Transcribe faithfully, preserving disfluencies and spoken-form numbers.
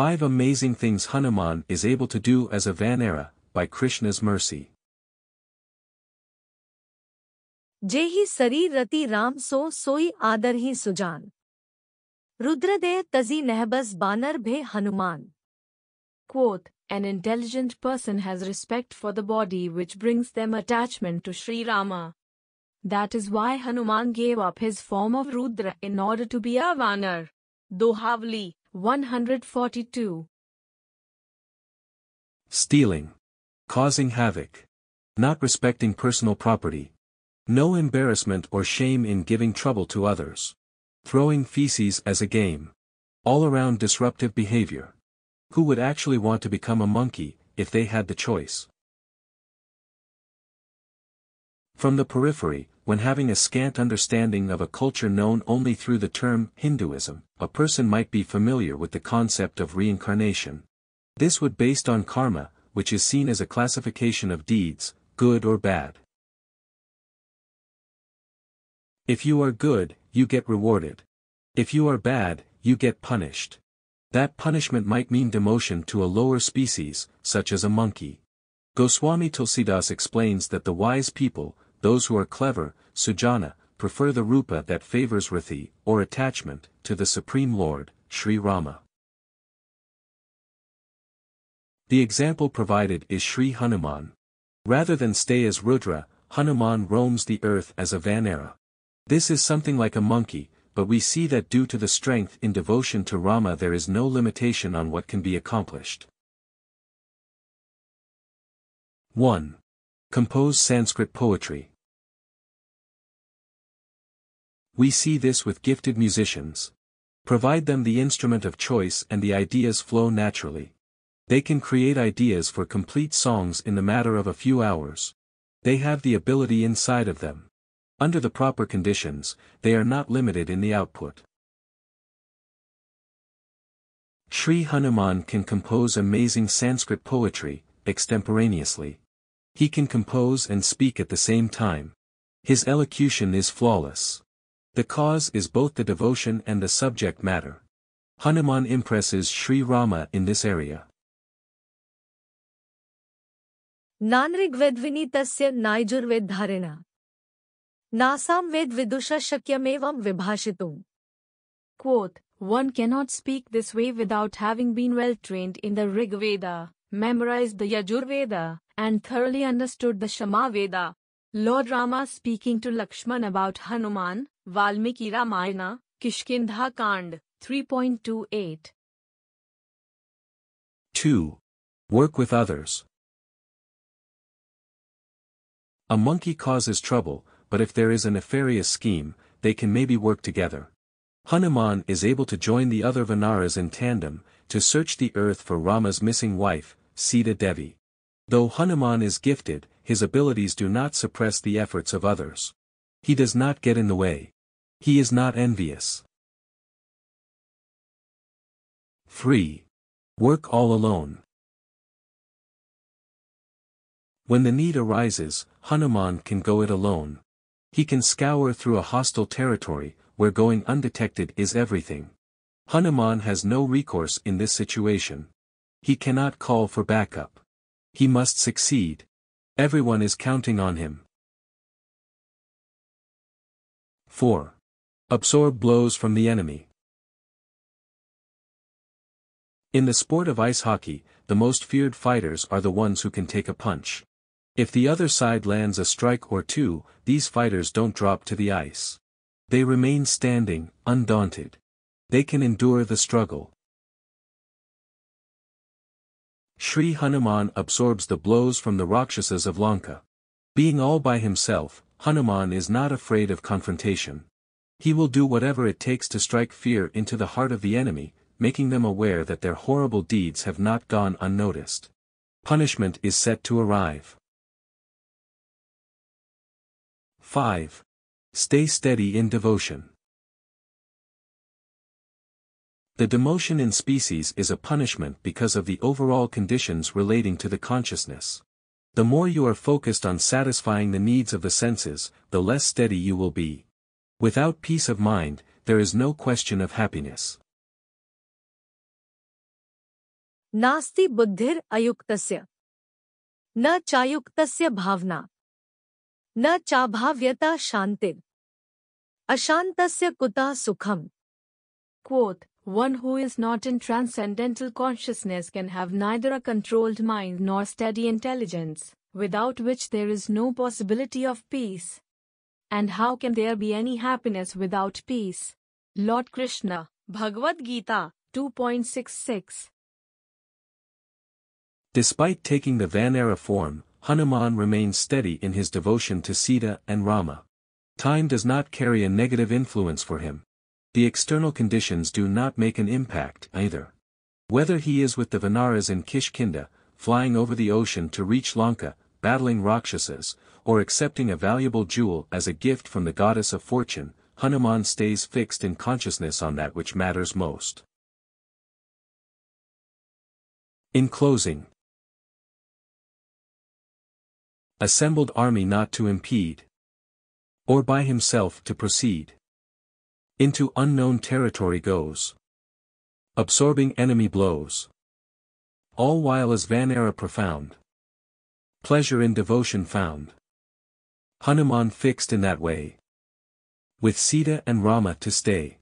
Five amazing things Hanuman is able to do as a Vanara, by Krishna's mercy. Jehi Sari Rati Ram So Soi Adar Hi Sujan. Rudra De Tazi Nehbas Banar Bhe Hanuman. Quote, an intelligent person has respect for the body which brings them attachment to Sri Rama. That is why Hanuman gave up his form of Rudra in order to be a Vanar. Dohavali, one hundred forty-two. Stealing. Causing havoc. Not respecting personal property. No embarrassment or shame in giving trouble to others. Throwing feces as a game. All-around disruptive behavior. Who would actually want to become a monkey, if they had the choice? From the periphery, when having a scant understanding of a culture known only through the term Hinduism, a person might be familiar with the concept of reincarnation. This would be based on karma, which is seen as a classification of deeds, good or bad. If you are good, you get rewarded. If you are bad, you get punished. That punishment might mean demotion to a lower species, such as a monkey. Goswami Tulsidas explains that the wise people, those who are clever, sujana, prefer the rupa that favors rati, or attachment, to the Supreme Lord, Sri Rama. The example provided is Sri Hanuman. Rather than stay as Rudra, Hanuman roams the earth as a Vanara. This is something like a monkey, but we see that due to the strength in devotion to Rama there is no limitation on what can be accomplished. one. Compose Sanskrit poetry. We see this with gifted musicians. Provide them the instrument of choice and the ideas flow naturally. They can create ideas for complete songs in the matter of a few hours. They have the ability inside of them. Under the proper conditions, they are not limited in the output. Sri Hanuman can compose amazing Sanskrit poetry, extemporaneously. He can compose and speak at the same time. His elocution is flawless. The cause is both the devotion and the subject matter. Hanuman impresses Sri Rama in this area. Nanrigvedvinitasya Naijurvedharena. Nasam ved vidusha shakyamevam vibhashitum. Quote, one cannot speak this way without having been well trained in the Rig Veda, memorized the Yajur Veda, and thoroughly understood the Shama Veda. Lord Rama speaking to Lakshman about Hanuman, Valmiki Ramayana, Kishkindha Kand, three point two eight. two. Work with others. A monkey causes trouble, but if there is a nefarious scheme, they can maybe work together. Hanuman is able to join the other Vanaras in tandem, to search the earth for Rama's missing wife, Sita Devi. Though Hanuman is gifted, his abilities do not suppress the efforts of others. He does not get in the way. He is not envious. three. Work all alone. When the need arises, Hanuman can go it alone. He can scour through a hostile territory, where going undetected is everything. Hanuman has no recourse in this situation. He cannot call for backup. He must succeed. Everyone is counting on him. four. Absorb blows from the enemy. In the sport of ice hockey, the most feared fighters are the ones who can take a punch. If the other side lands a strike or two, these fighters don't drop to the ice. They remain standing, undaunted. They can endure the struggle. Sri Hanuman absorbs the blows from the rakshasas of Lanka. Being all by himself, Hanuman is not afraid of confrontation. He will do whatever it takes to strike fear into the heart of the enemy, making them aware that their horrible deeds have not gone unnoticed. Punishment is set to arrive. five. Stay steady in devotion. The demotion in species is a punishment because of the overall conditions relating to the consciousness. The more you are focused on satisfying the needs of the senses, the less steady you will be. Without peace of mind, there is no question of happiness. नास्ति बुद्धिर अयुक्तस्य न चायुक्तस्य भावना न चाभाव्यता शांतिर अशांतस्य कुता सुखम. Quote, one who is not in transcendental consciousness can have neither a controlled mind nor steady intelligence, without which there is no possibility of peace. And how can there be any happiness without peace? Lord Krishna, Bhagavad Gita, two point sixty-six. Despite taking the Vanara form, Hanuman remains steady in his devotion to Sita and Rama. Time does not carry a negative influence for him. The external conditions do not make an impact either. Whether he is with the Vanaras in Kishkindha, flying over the ocean to reach Lanka, battling rakshasas, or accepting a valuable jewel as a gift from the goddess of fortune, Hanuman stays fixed in consciousness on that which matters most. In closing, assembled army not to impede, or by himself to proceed, into unknown territory goes, absorbing enemy blows, all while as Vanara profound, pleasure in devotion found, Hanuman fixed in that way, with Sita and Rama to stay.